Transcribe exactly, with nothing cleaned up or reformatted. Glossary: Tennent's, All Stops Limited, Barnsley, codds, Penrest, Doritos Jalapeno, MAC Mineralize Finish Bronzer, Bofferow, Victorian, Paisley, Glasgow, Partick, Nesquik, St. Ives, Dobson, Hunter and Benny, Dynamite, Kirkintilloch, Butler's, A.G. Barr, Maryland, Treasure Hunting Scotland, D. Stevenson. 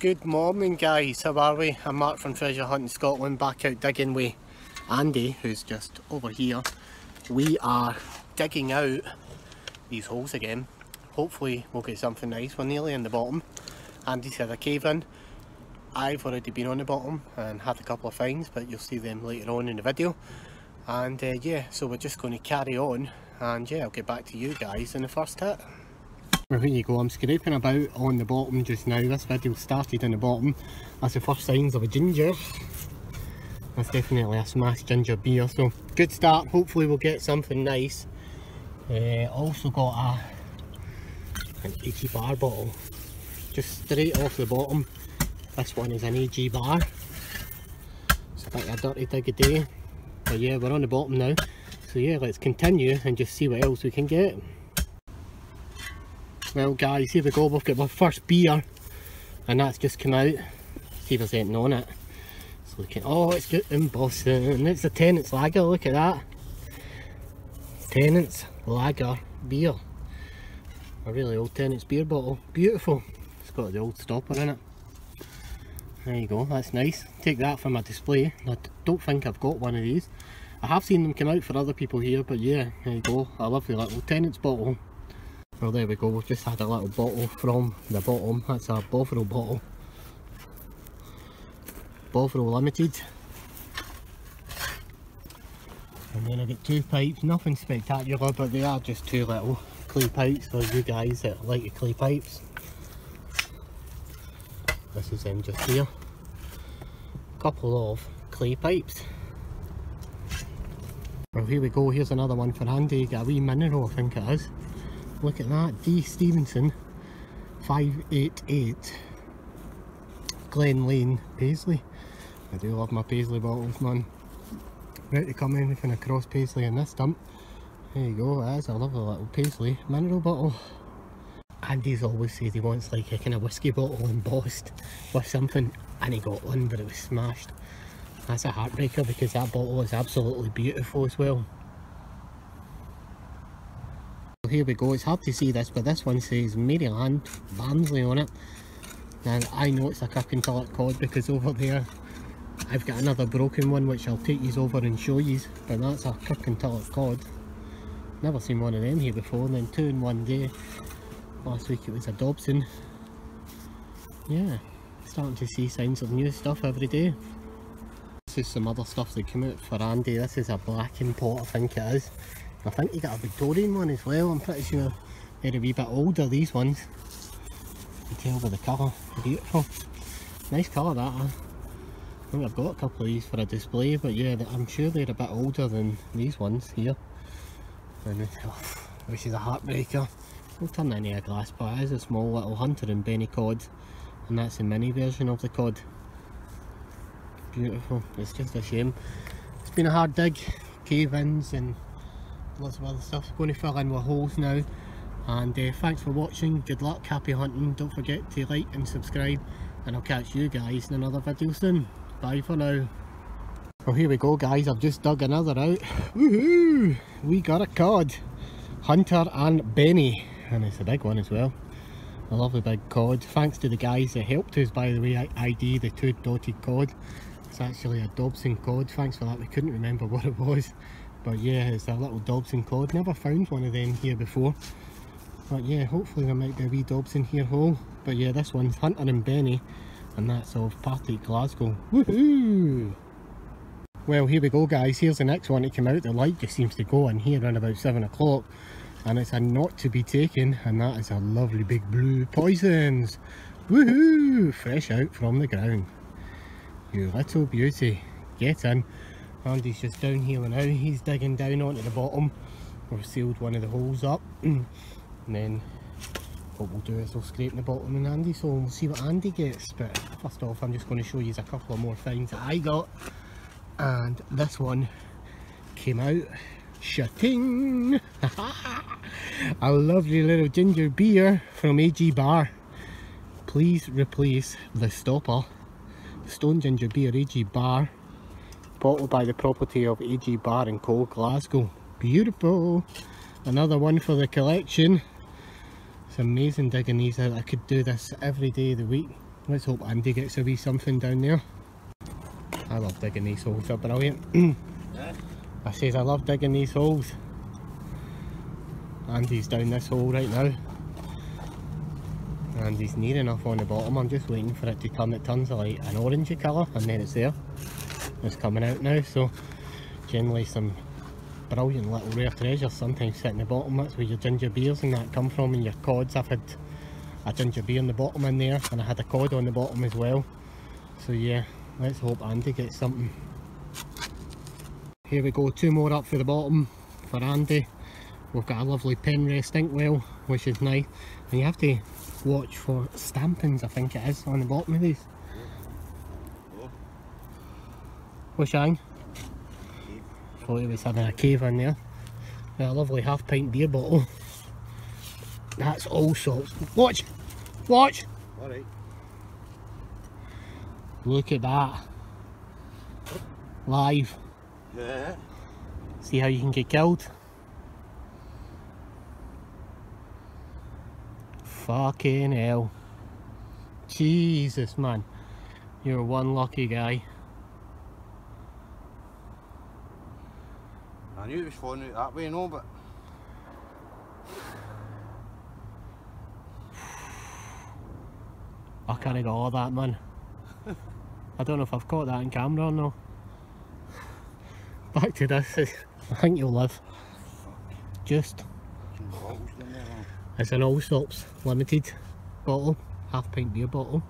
Good morning, guys. How are we? I'm Mark from Treasure Hunting Scotland, back out digging with Andy, who's just over here. We are digging out these holes again. Hopefully we'll get something nice. We're nearly in the bottom. Andy's had a cave in. I've already been on the bottom and had a couple of finds, but you'll see them later on in the video. And uh, yeah, so we're just going to carry on, and yeah, I'll get back to you guys in the first hit. Well, here you go, I'm scraping about on the bottom just now. This video started in the bottom. That's the first signs of a ginger. That's definitely a smashed ginger beer, so good start. Hopefully we'll get something nice. Uh, also got a an A G Barr bottle, just straight off the bottom. This one is an A G Barr. It's a bit of a dirty dig a day, but yeah, we're on the bottom now. So yeah, let's continue and just see what else we can get. Well guys, here we go, we've got my first beer, and that's just come out. See if there's anything on it. It's looking, oh, it's got embossing. It's a Tennent's lager, look at that. Tennent's lager beer. A really old Tennent's beer bottle. Beautiful. It's got the old stopper in it. There you go, that's nice. Take that for my display. I don't think I've got one of these. I have seen them come out for other people here, but yeah, there you go. A lovely little Tennent's bottle. Well, there we go, we've just had a little bottle from the bottom. That's a Bofferow bottle. Bofferow Limited. And then I've got two pipes, nothing spectacular, but they are just two little clay pipes for you guys that like the clay pipes. This is them just here. Couple of clay pipes. Well, here we go, here's another one for Andy. Got a wee mineral, I think it is. Look at that, D. Stevenson, five eight eight, Glen Lane, Paisley. I do love my Paisley bottles, man. Right to come anything across Paisley in this dump. There you go, that's a lovely little Paisley mineral bottle. Andy's always said he wants like a kind of whiskey bottle embossed with something, and he got one, but it was smashed. That's a heartbreaker because that bottle is absolutely beautiful as well. Here we go, it's hard to see this, but this one says Maryland, Barnsley on it, and I know it's a Kirkintilloch cod because over there I've got another broken one which I'll take you over and show you, but that's a Kirkintilloch cod. Never seen one of them here before, and then two in one day. Last week it was a Dobson. Yeah, starting to see signs of new stuff every day. This is some other stuff that came out for Andy. This is a blackened pot, I think it is. I think you got a Victorian one as well, I'm pretty sure. They're a wee bit older, these ones. You can tell by the colour, beautiful. Nice colour that, huh? I think I've got a couple of these for a display, but yeah, I'm sure they're a bit older than these ones here. And oh, which is a heartbreaker. We'll turn that into a glass, but it is a small little Hunter and Benny cod, and that's the mini version of the cod. Beautiful, it's just a shame. It's been a hard dig, cave-ins and lots of other stuff. Going to fill in with holes now, and uh, thanks for watching. Good luck, happy hunting. Don't forget to like and subscribe, and I'll catch you guys in another video soon. Bye for now. Well, here we go guys, I've just dug another out. Woohoo! We got a cod, Hunter and Benny, and it's a big one as well. A lovely big cod. Thanks to the guys that helped us, by the way, I D the two dotted cod. It's actually a Dobson cod, thanks for that. We couldn't remember what it was. But yeah, it's a little Dobson cod. Never found one of them here before. But yeah, hopefully there might be a wee Dobson here hole. But yeah, this one's Hunter and Benny, and that's of Partick, Glasgow. Woohoo! Well, here we go guys, here's the next one that came out. The light just seems to go in here around about seven o'clock, and it's a not to be taken, and that is a lovely big blue poisons. Woohoo! Fresh out from the ground. You little beauty. Get in. Andy's just down here now, he's digging down onto the bottom. We've sealed one of the holes up, and then what we'll do is we'll scrape the bottom in Andy's hole and we'll see what Andy gets. But first off, I'm just going to show you a couple of more finds that I got, and this one came out shitting. A lovely little ginger beer from A G Barr. Please replace the stopper. Stone ginger beer, A G Barr. Bottled by the property of A G Barr and Co, Glasgow. Beautiful! Another one for the collection. It's amazing digging these out. I could do this every day of the week. Let's hope Andy gets a wee something down there. I love digging these holes, they're brilliant. Yeah. I says I love digging these holes. Andy's down this hole right now. Andy's near enough on the bottom, I'm just waiting for it to turn. It turns like an orangey colour and then it's there. It's coming out now, so generally some brilliant little rare treasures sometimes sit in the bottom. That's where your ginger beers and that come from, and your cods. I've had a ginger beer in the bottom in there, and I had a cod on the bottom as well. So yeah, let's hope Andy gets something. Here we go, two more up for the bottom for Andy. We've got a lovely Penrest inkwell, which is nice, and you have to watch for stampings, I think it is, on the bottom of these. What's hang? Thought he was having a cave in there. A lovely half pint beer bottle. That's all sorts. Watch! Watch! Alright. Look at that. Live. Yeah. See how you can get killed? Fucking hell. Jesus, man. You're one lucky guy. I knew it was falling out that way, you know, but... I can't got all that, man. I don't know if I've caught that in camera or no. Back to this. I think you'll live. Just... It's an All Stops Limited bottle, half pint beer bottle.